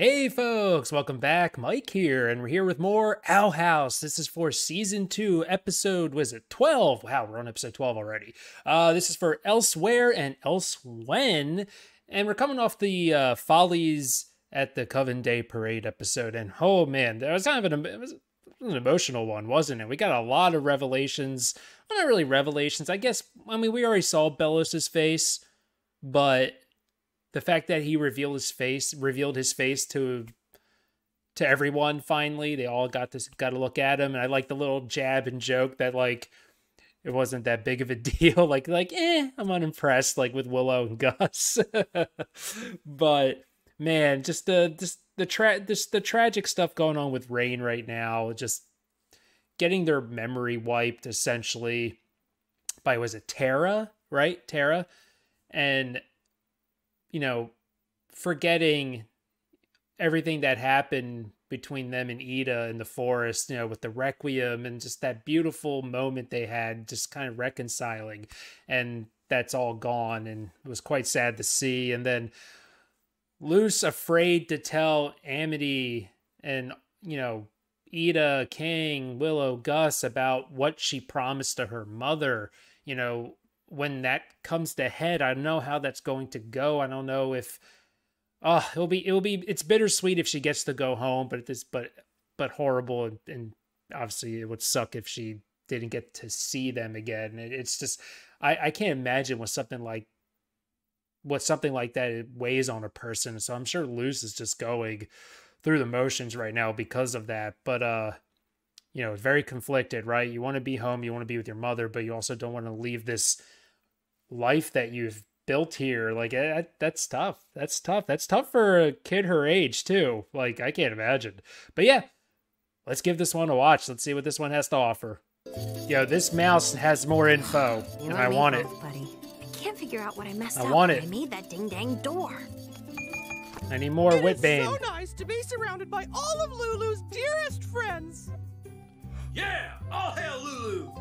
Hey folks, welcome back. Mike here, and we're here with more Owl House. This is for season 2, episode, was it 12? Wow, we're on episode 12 already. This is for Elsewhere and Elsewhen, and we're coming off the Follies at the Coven Day Parade episode, and oh man, that was kind of an emotional one, wasn't it? We got a lot of revelations. Well, not really revelations, I guess. I mean, we already saw Belos's face, but the fact that he revealed his face to everyone finally. They all got a look at him, and I like the little jab and joke that like it wasn't that big of a deal. like I'm unimpressed like with Willow and Gus. But man, just the tragic stuff going on with Rain right now, just getting their memory wiped essentially by, was it Terra, right? Terra. And you know, forgetting everything that happened between them and Eda in the forest, you know, with the Requiem and just that beautiful moment they had, just kind of reconciling, and that's all gone, and it was quite sad to see. And then Luz afraid to tell Amity and, you know, Eda, King, Willow, Gus about what she promised to her mother, you know. When that comes to head, I don't know how that's going to go. I don't know if, oh, it's bittersweet if she gets to go home, but but horrible. And obviously it would suck if she didn't get to see them again. It's just, I can't imagine what something like that weighs on a person. So I'm sure Luz is just going through the motions right now because of that. But, you know, very conflicted, right? You want to be home, you want to be with your mother, but you also don't want to leave this life that you've built here. Like that's tough for a kid her age too. Like I can't imagine. But yeah, let's give this one a watch. Let's see what this one has to offer. Yo, this mouse has more info, and I want it. Buddy, I can't figure out what I messed up. I want it. I made that ding dang door. I need more Wittebane. It's so nice to be surrounded by all of Lulu's dearest friends. Yeah, all hail Lulu.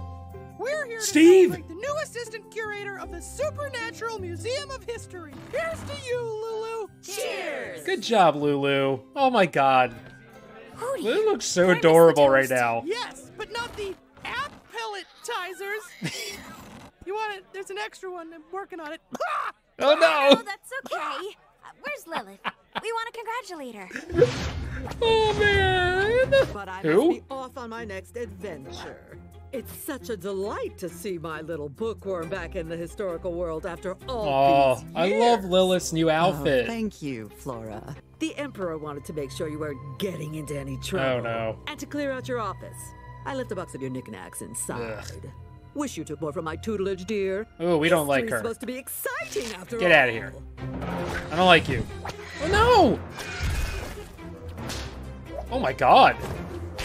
We're here to celebrate the new assistant curator of the Supernatural Museum of History. Here's to you, Lulu. Cheers. Good job, Lulu. Oh my God, Lulu looks so adorable right now. Yes, but not the appelletizers. You want it? There's an extra one. I'm working on it. Oh no. Oh, that's okay. Where's Lilith? We want to congratulate her. Oh man! But I must be off on my next adventure. It's such a delight to see my little bookworm back in the historical world after all these years. I love Lilith's new outfit. Oh, thank you, Flora. The Emperor wanted to make sure you weren't getting into any trouble. Oh no! And to clear out your office, I left a box of your knickknacks inside. Ugh. Wish you took more from my tutelage, dear. Oh, we don't like her. It's supposed to be exciting after all. Get out of here! I don't like you. Oh no! Oh my God.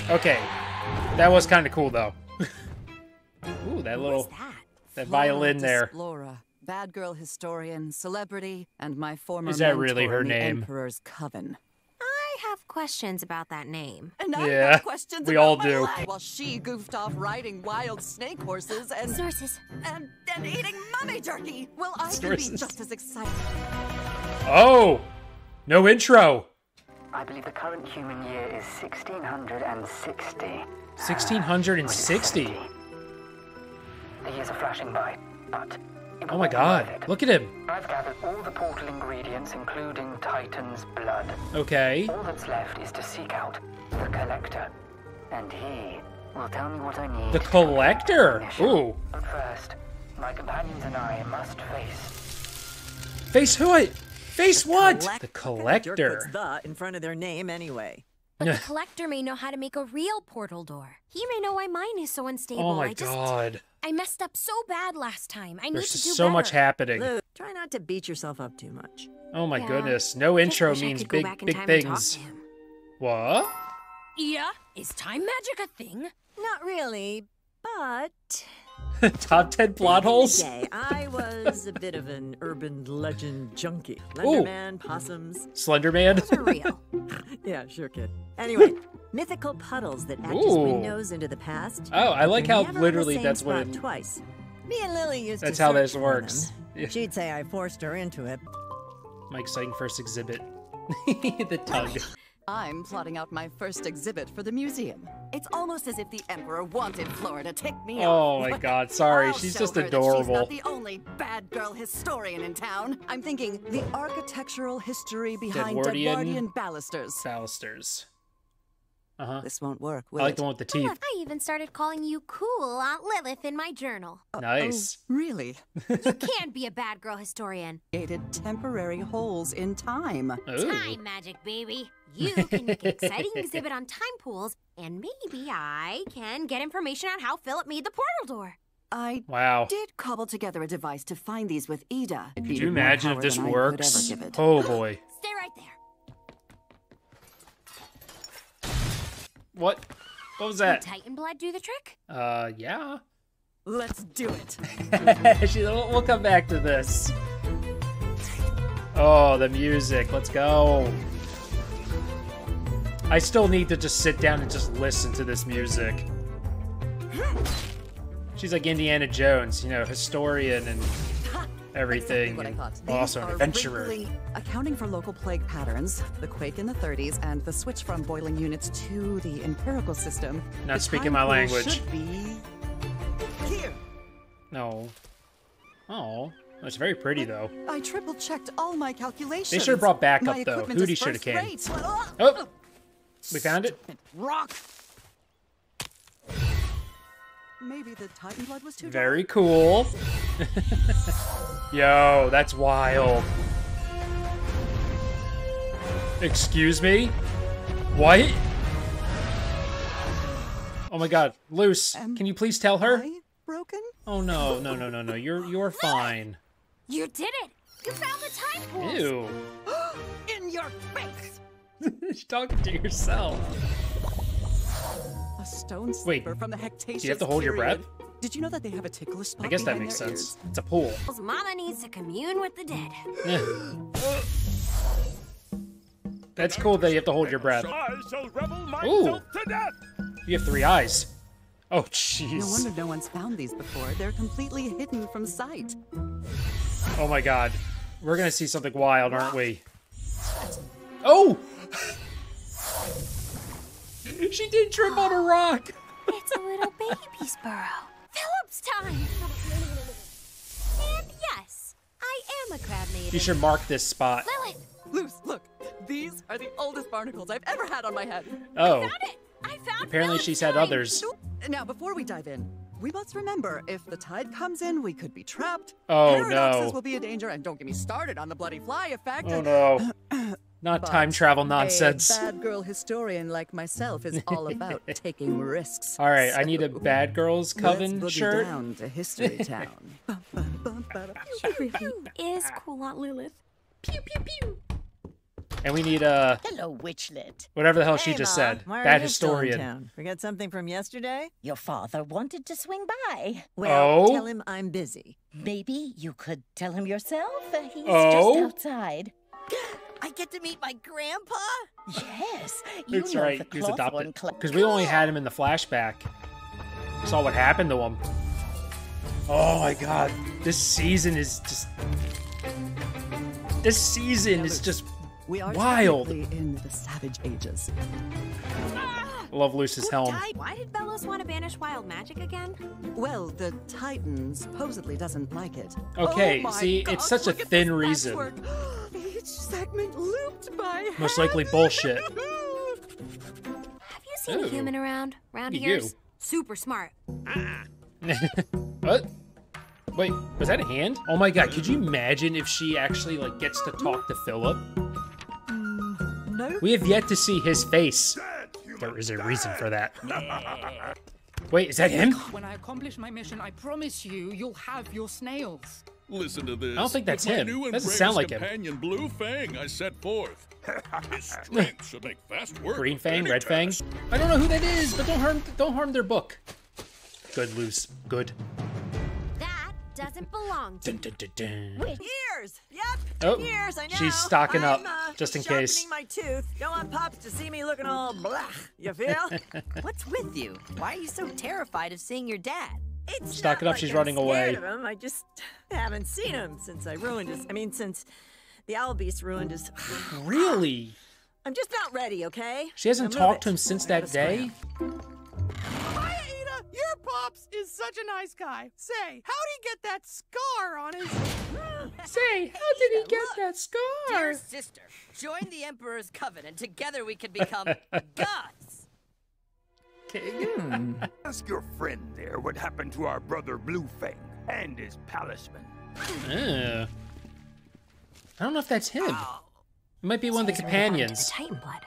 Okay. That was kind of cool though. Ooh, that little, that violin there. Flora, bad girl historian, celebrity, and my former mentor. Is that really her name? Emperor's Coven. I have questions about that name. And I have questions about my life. While she goofed off riding wild snake horses and sources and eating mummy jerky. Well, I could be just as excited. Oh, no intro. I believe the current human year is 1660. 1660? The years are flashing by, but... Oh my God, look at him. I've gathered all the portal ingredients, including Titan's blood. Okay. All that's left is to seek out the collector, and he will tell me what I need. The collector? Ooh. But first, my companions and I must face... Face who? Face what? The collector. Puts the in front of their name anyway. But the collector may know how to make a real portal door. He may know why mine is so unstable. Oh my God. I messed up so bad last time. I need to do better. There's so much happening. Lou, try not to beat yourself up too much. Oh my goodness. No intro means big things. What? Yeah? Is time magic a thing? Not really, but... Top 10 plot holes. I was a bit of an urban legend junkie. Slenderman, possums. Slenderman. For real. Yeah, sure, kid. Anyway, mythical puddles that act as windows into the past. Oh, I like how literally that's what it. Twice. Me and Lily used to. That's how this works. Yeah. She'd say I forced her into it. Mike's citing first exhibit. The tug. I'm plotting out my first exhibit for the museum. It's almost as if the Emperor wanted Flora to tick me off. Oh my god, sorry, she's just adorable. She's not the only bad girl historian in town. I'm thinking the architectural history behind Edwardian balusters. This won't work, will it? I like the one with the teeth. I even started calling you cool Aunt Lilith in my journal. Nice. Oh, really? You can be a bad girl historian. Created temporary holes in time. Ooh. Time magic, baby. You can make an exciting exhibit on time pools, and maybe I can get information on how Philip made the portal door. I did cobble together a device to find these with Eda. Could you imagine if this works? Oh, boy. Stay right there. What? What was that? Did Titan blood do the trick? Yeah. Let's do it. We'll come back to this. Oh, the music. Let's go. I still need to just sit down and just listen to this music. She's like Indiana Jones, you know, historian and everything. Exactly what I thought. Awesome adventurer. Accounting for local plague patterns, the quake in the 30s, and the switch from boiling units to the empirical system. Not speaking my language. Should be here. No. Oh, that's very pretty though. I triple checked all my calculations. They should have brought backup though. Hootie should have came. Oh, we found it. Rock. Maybe the Titan blood was too Very cool. Yo, that's wild. Excuse me? What? Oh my god, Luz, can you please tell her? Broken? Oh no, no, no, no, no. You're fine. You did it! You found the time pools! Ew. In your face! You're talking to yourself. A stone slipper from the Hectatious period. Do you have to hold your breath? Did you know that they have a ticklish spot? I guess that makes sense. It's a pool. Mama needs to commune with the dead. That's cool that you have to hold your breath. I shall rebel myself to death. You have three eyes. Oh, jeez. No wonder no one's found these before. They're completely hidden from sight. Oh my god. We're gonna see something wild, aren't we? Oh! She did trip on a rock. It's a little baby's burrow. Philip's time. And yes, I am a crab maiden. You should mark this spot. Lilith. Luz, look. These are the oldest barnacles I've ever had on my head. Oh. I found it. I found Apparently Philip's she's had time. Others. Now, before we dive in, we must remember if the tide comes in, we could be trapped. Oh, Paradoxes will be a danger, and don't get me started on the bloody fly effect. Oh, no. Not time travel nonsense. A bad girl historian like myself is all about taking risks. All right, so I need a bad girls coven shirt. Down to History Town. It really is cool, Aunt Lilith. Pew pew pew. And we need a hello, witchlet. Whatever the hell she just said. Bad historian. Forget something from yesterday? Your father wanted to swing by. Well, tell him I'm busy. Maybe you could tell him yourself. He's just outside. I get to meet my grandpa? Yes. You That's know right. He was adopted. Because we only had him in the flashback. We saw what happened to him. Oh my god. This season is just... This season is just we are wild. In the Savage Ages. I love Luz's helm. Why did Belos want to banish wild magic again? Well, the Titan supposedly doesn't like it. Okay, it's such a thin reason. Each segment looped by most likely bullshit. Have you seen a human around here? Super smart. What? Wait, was that a hand? Oh my god, could you imagine if she actually like gets to talk to Philip? No. We have yet to see his face. There is a reason for that. Wait, is that him? When I accomplish my mission, I promise you, you'll have your snails. Listen to this. I don't think that's him. Doesn't sound like him. Blue Fang, I set forth. His strength should make fast work. Green Fang, Red Fang. I don't know who that is, but don't harm their book. Good, Luz. Good. That doesn't belong to me. With ears. Yep. Oh, ears, I know. She's stocking up just in case. My tooth. Don't want Pops to see me looking all blah. You feel? What's with you? Why are you so terrified of seeing your dad? It's Stock it up, like she's running away. I just haven't seen him since I ruined his. I mean, since The owl beast ruined his... Really? I'm just not ready, okay? She hasn't talked to him since that day? Hi, Eda! Your pops is such a nice guy. Say, how'd he get that scar on his... Say, how did he get that scar? Dear sister, join the Emperor's Coven and together we can become Gus. King. Ask your friend there what happened to our brother Bluefang and his palisman. I don't know if that's him. It might be one of the companions. Titan blood.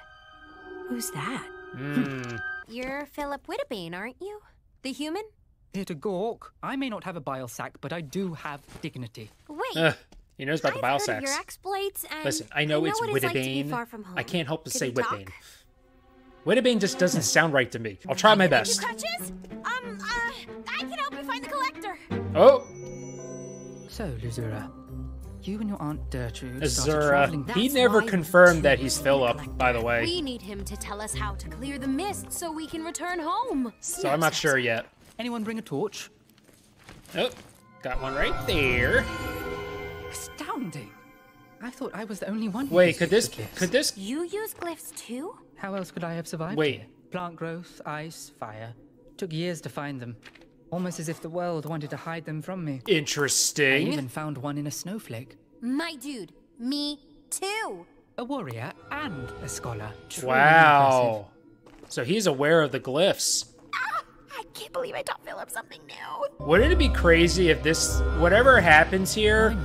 Who's that? You're Philip Wittebane, aren't you? The human? Here to gawk. I may not have a bile sac, but I do have dignity. Wait. He knows about the bile sacs. Listen, I know it's Wittebane. Like I can't help but say Wittebane. Wittebane just doesn't sound right to me. I'll try my best. I can help you find the collector. Oh. So, Luzura, you and your aunt Gertrude started. He never confirmed that he's Philip, by the way. We need him to tell us how to clear the mist so we can return home. So I'm not sure yet. Anyone bring a torch? Oh, got one right there. Astounding! I thought I was the only one. Wait, could this? You use glyphs too? How else could I have survived? Wait, plant growth, ice, fire. Took years to find them, almost as if the world wanted to hide them from me. Interesting. I even found one in a snowflake. My dude, me too. A warrior and a scholar. Truly wow. Impressive. So he's aware of the glyphs. I can't believe I taught Philip something new. Wouldn't it be crazy if this, whatever happens here,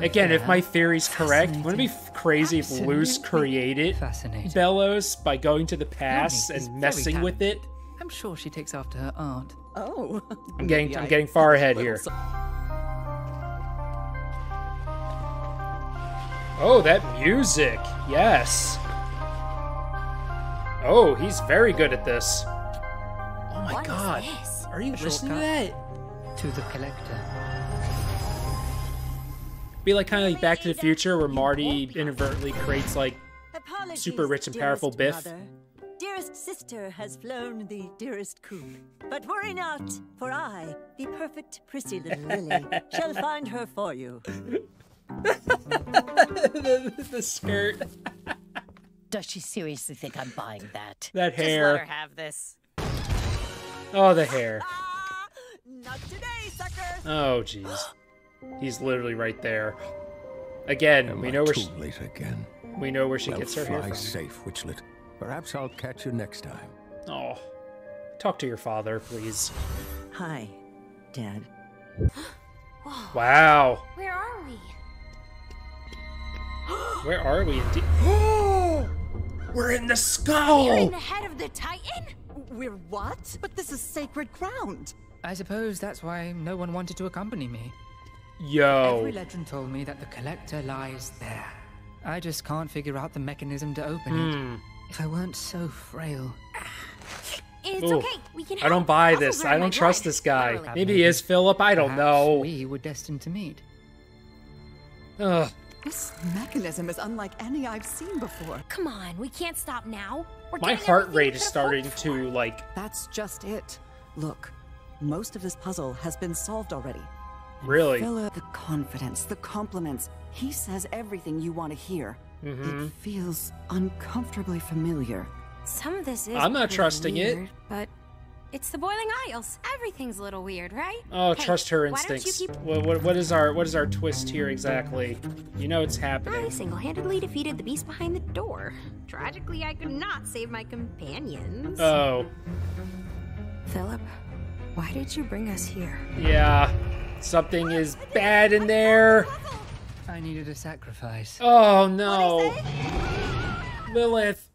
again, if my theory's correct, wouldn't it be crazy if Luz created Belos by going to the past and messing with it? I'm sure she takes after her aunt. Oh, I'm getting far ahead here. Oh, that music, yes. Oh, he's very good at this. Oh my God, are you listening to that? To the collector. Be like kind of like Back to the Future where Marty inadvertently creates like super rich and powerful Biff. Dearest sister has flown the dearest coop, but worry not, for I, the perfect prissy little lily, shall find her for you. The skirt. Does she seriously think I'm buying that? That hair. Just let her have this. Oh, the hair. Not today, suckers. Oh, jeez. He's literally right there. Again, we know where she gets her hair from. Safe, witchlet. Perhaps I'll catch you next time. Oh, talk to your father, please. Hi, Dad. Wow. Where are we? Where are we indeed? We're in the skull. We're in the head of the Titan. We're what? But this is sacred ground. I suppose that's why no one wanted to accompany me. Yo. Every legend told me that the collector lies there. I just can't figure out the mechanism to open it. If I weren't so frail. It's okay. We can I don't buy this. I don't trust this guy. Literally. Maybe he is Philip. I don't know. We were destined to meet. Ugh. This mechanism is unlike any I've seen before. Come on, we can't stop now. My heart rate is starting to like... That's just it. Look, most of this puzzle has been solved already. Really? Philip, the confidence, the compliments. He says everything you want to hear. It feels uncomfortably familiar. Some of this is... I'm not trusting it. But it's the boiling aisles. Everything's a little weird, right? Oh, hey, trust her instincts. What is our twist here exactly? You know it's happening. I single-handedly defeated the beast behind the door. Tragically, I could not save my companions. Oh. Philip, why did you bring us here? Yeah, something is bad in there. I needed a sacrifice. Oh, no. Lilith.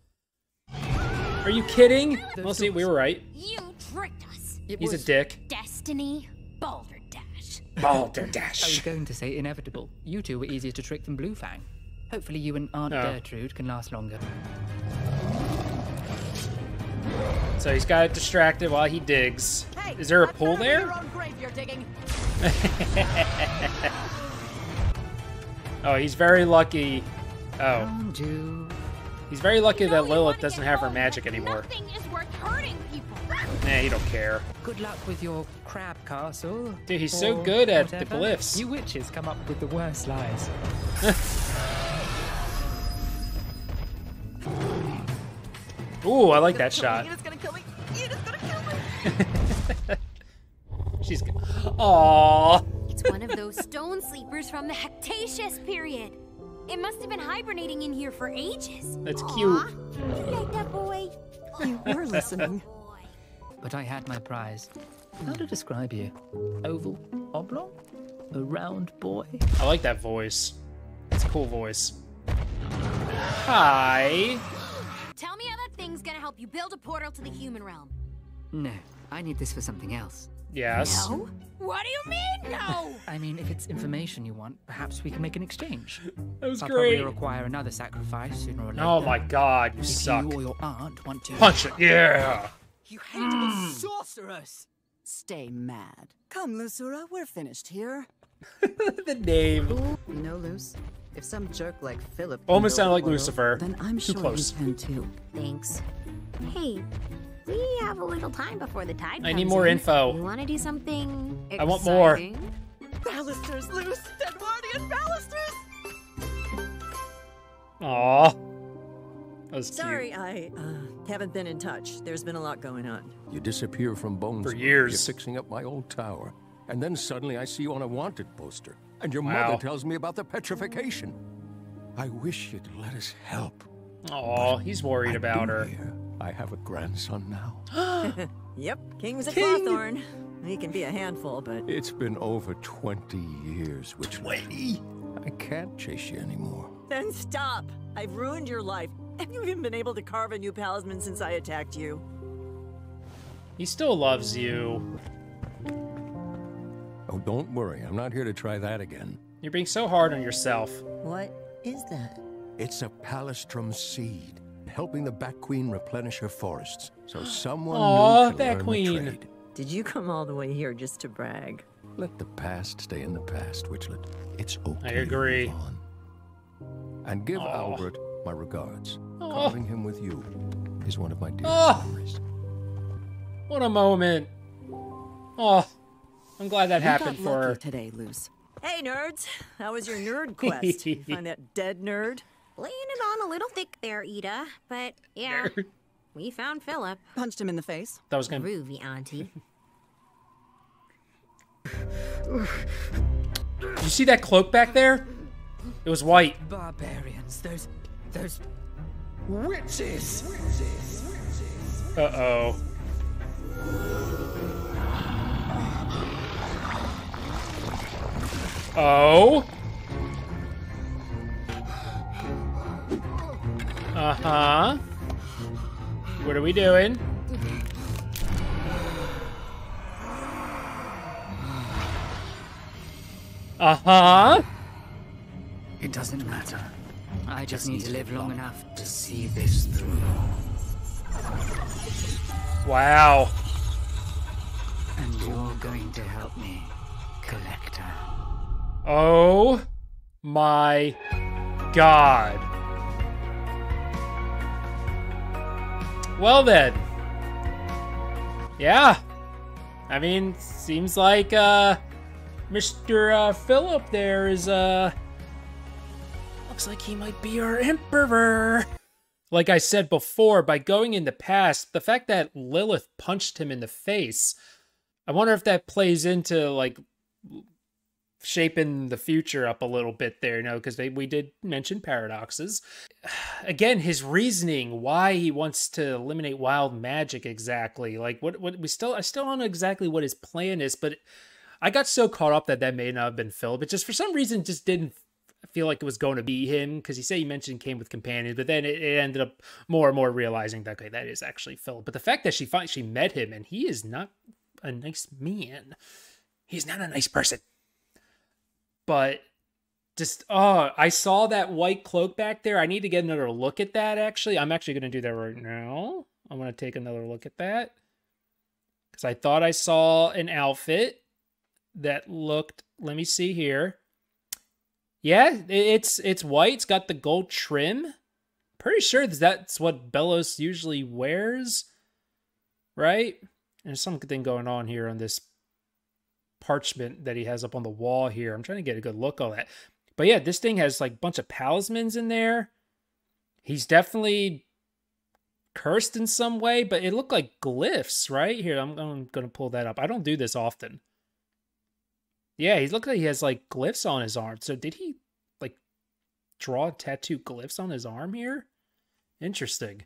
Are you kidding? Well, see, we were right. You tricked us. He's a dick. Destiny balderdash. Balderdash. I was going to say inevitable. You two were easier to trick than Bluefang. Hopefully you and Aunt Gertrude can last longer. So he's got distracted while he digs. Hey, is there a pool there? Your own grave you're digging. Oh, he's very lucky. Oh. He's very lucky that Lilith doesn't have her magic anymore. Nothing is worth hurting people. Nah, you don't care. Good luck with your crab castle. Dude, he's so good at the glyphs. You witches come up with the worst lies. Ooh, I like that shot. Eda's gonna kill me. Eda's gonna kill me. She's good. Aww. It's one of those stone sleepers from the Hectatious period. It must have been hibernating in here for ages. That's cute. You like that, boy? You were listening. But I had my prize. How to describe you? Oval? Oblong? A round boy? I like that voice. It's a cool voice. Hi. Tell me how that thing's gonna help you build a portal to the human realm. No, I need this for something else. Yes. No? What do you mean, no? I mean, if it's information you want, perhaps we can make an exchange. That was great. Probably require another sacrifice sooner or later. Oh my god, you suck. If you or your aunt want to... Punch it, yeah! You hateable sorceress! Stay mad. Come, Lucera, we're finished here. The name. No, Luz. If some jerk like Philip... Almost sound like Lucifer. Then I'm too sure close. Can too. Thanks. Hey. We have a little time before the tide comes in. I need more info. You want to do something exciting? I want more. Balusters, Luz! Edwardian balusters! Aww. That was cute. Sorry, I haven't been in touch. There's been a lot going on. You disappear from Bones. For years. You're fixing up my old tower. And then suddenly I see you on a wanted poster. And your mother tells me about the petrification. I wish you'd let us help. Aw, he's worried about her. Here. I have a grandson now. Yep, King's Clawthorne. He can be a handful, but... It's been over 20 years, which... 20? I can't chase you anymore. Then stop. I've ruined your life. Have you even been able to carve a new palisman since I attacked you? He still loves you. Oh, don't worry. I'm not here to try that again. You're being so hard on yourself. What is that? It's a palestrum seed. Helping the Bat Queen replenish her forests, so someone new can learn the trade. Did you come all the way here just to brag? Let the past stay in the past, Witchlet. It's okay. I agree. To move on. And give Albert my regards. Calling him with you is one of my dearest memories. What a moment! Oh, I'm glad that happened for her today, Luz. Hey, nerds! How was your nerd quest? You find that dead nerd? Laying it on a little thick there, Eda. But yeah, we found Philip. Punched him in the face. That was good. Groovy, auntie. Did you see that cloak back there? It was white. Barbarians. Those witches. Uh oh. Oh. Uh-huh. What are we doing? Uh-huh. It doesn't matter. I just need to live long enough to see this through. Wow. And you're going to help me, Collector. Oh my god. Well then, yeah, I mean, seems like Mr. Philip there is, looks like he might be our emperor. Like I said before, by going in the past, the fact that Lilith punched him in the face, I wonder if that plays into, like, shaping the future up a little bit there, you know, because we did mention paradoxes. Again, his reasoning why he wants to eliminate wild magic exactly, like what we still, I still don't know exactly what his plan is, but I got so caught up that that may not have been Philip. It just for some reason just didn't feel like it was going to be him, because he said he mentioned came with companions, but then it ended up more and more realizing that okay, that is actually Philip. But the fact that she met him and he is not a nice man, he's not a nice person. But just, oh, I saw that white cloak back there. I need to get another look at that, actually. I'm actually going to do that right now. I'm going to take another look at that. Because I thought I saw an outfit that looked, let me see here. Yeah, it's white. It's got the gold trim. Pretty sure that's what Belos usually wears, right? There's something going on here on this parchment that he has up on the wall here. I'm trying to get a good look on that. But yeah, this thing has like a bunch of palismans in there. He's definitely cursed in some way, but it looked like glyphs, right? Here, I'm going to pull that up. I don't do this often. Yeah, he looks like he has, like, glyphs on his arm. So did he, like, draw a tattoo glyphs on his arm here? Interesting.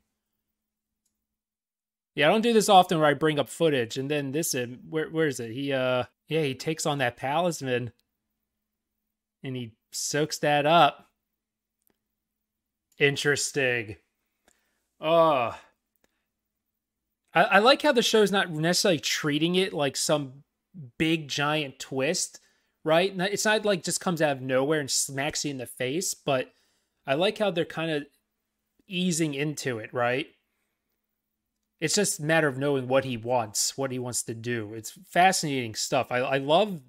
Yeah, I don't do this often where I bring up footage. And then this, where is it? He, yeah, he takes on that palisman. And he soaks that up. Interesting. Oh. I like how the show's not necessarily treating it like some big giant twist, right? It's not like just comes out of nowhere and smacks you in the face, but I like how they're kind of easing into it, right? It's just a matter of knowing what he wants to do. It's fascinating stuff. I'm loving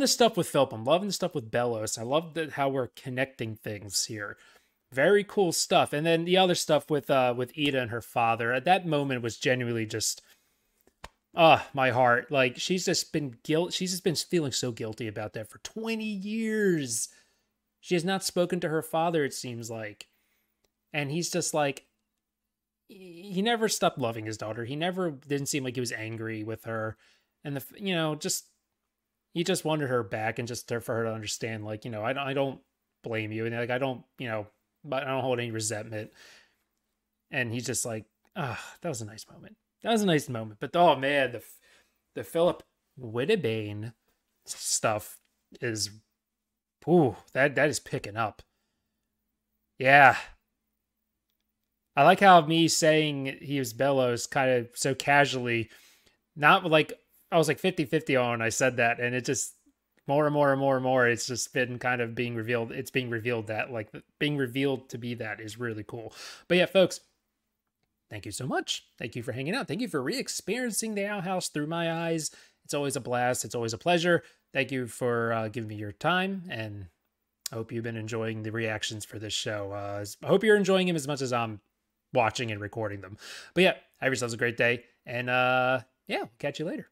the stuff with Philip. I'm loving the stuff with Belos. I love how we're connecting things here. Very cool stuff. And then the other stuff with Eda and her father. At that moment was genuinely just, my heart. Like, she's just been feeling so guilty about that for 20 years. She has not spoken to her father, it seems like. And he's just like, he never stopped loving his daughter. He never didn't seem like he was angry with her. And, you know, just... he just wanted her back and just for her to understand, like, you know, I don't blame you. And like, I don't hold any resentment. And he's just like, that was a nice moment. That was a nice moment. But, oh, man, the Philip Wittebane stuff is, ooh, that is picking up. Yeah. I like how me saying he was Belos kind of so casually, not like, I was like 50-50 on when I said that, and it just more and more and more and more. It's just been kind of being revealed. It's being revealed that, like, being revealed to be that is really cool. But yeah, folks, thank you so much. Thank you for hanging out. Thank you for re-experiencing the Owl House through my eyes. It's always a blast. It's always a pleasure. Thank you for giving me your time, and I hope you've been enjoying the reactions for this show. I hope you're enjoying them as much as I'm watching and recording them. But yeah, have yourselves a great day, and yeah, catch you later.